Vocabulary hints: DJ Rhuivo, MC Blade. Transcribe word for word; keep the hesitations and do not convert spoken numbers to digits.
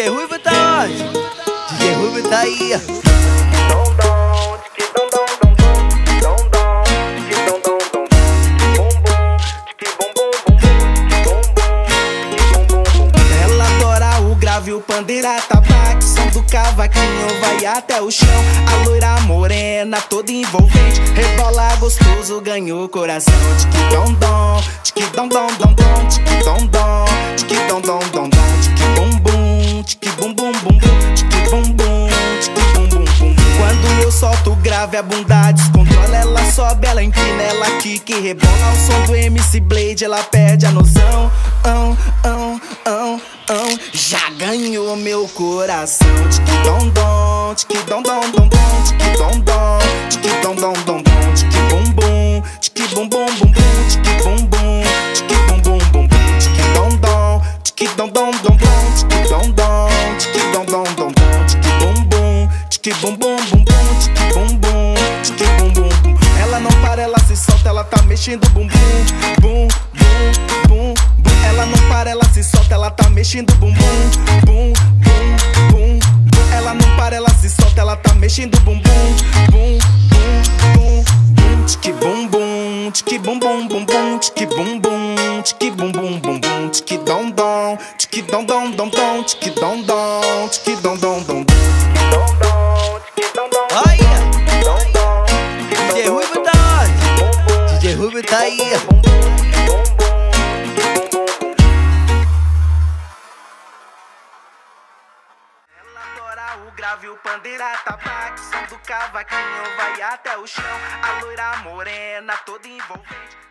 D J Rhuivo tá onde? D J Rhuivo tá aí. Ela adora o grave, o pandeira, tabaco, som do cavaquinho vai até o chão. A loira morena, toda envolvente, rebola gostoso, ganhou o coração. Tiquidondom, tiquidondom, dom dom, tiquidondom, tiquidondom, dom dom, tiquibumbum, tiquibum-bum, bum-bum, tiquibumbum, tiquibum-bum-bum. Quando eu solto o grave, a bunda descontrola, ela sobe, ela empina, ela quica e rebola. Ao som do M C Blade, ela perde a noção. Ão, ão, ão, ão, já ganhou meu coração. Tiquidondom, tiquidondom, dom dom, tiquidondom, tiquidondom, dom dom, tiquibumbum, tiquibum-bum, bum-bum, tiquibumbum, tiquibumbum, bum-bum, tiquidondom, tiquidondom, dom dom. Bum bum bum bum, tiki bum bum, tiki bum bum. Ela não para, ela se solta, ela tá mexendo bum bum, bum bum bum bum. Ela não para, ela se solta, ela tá mexendo bum bum, bum bum bum bum. Ela não para, ela se solta, ela tá mexendo bum bum, bum bum bum bum. Tiki bum bum, tiki bum bum bum bum, tiki bum bum, tiki bum bum bum bum, tiki dom dom, tiki dom dom dom dom, tiki dom dom, tiki dom dom dom dom. D J Rhuivo tá aí. Ela adora o grave, o pandeira, tabaco, som do cavaquinho vai até o chão. A loira morena, toda envolvente.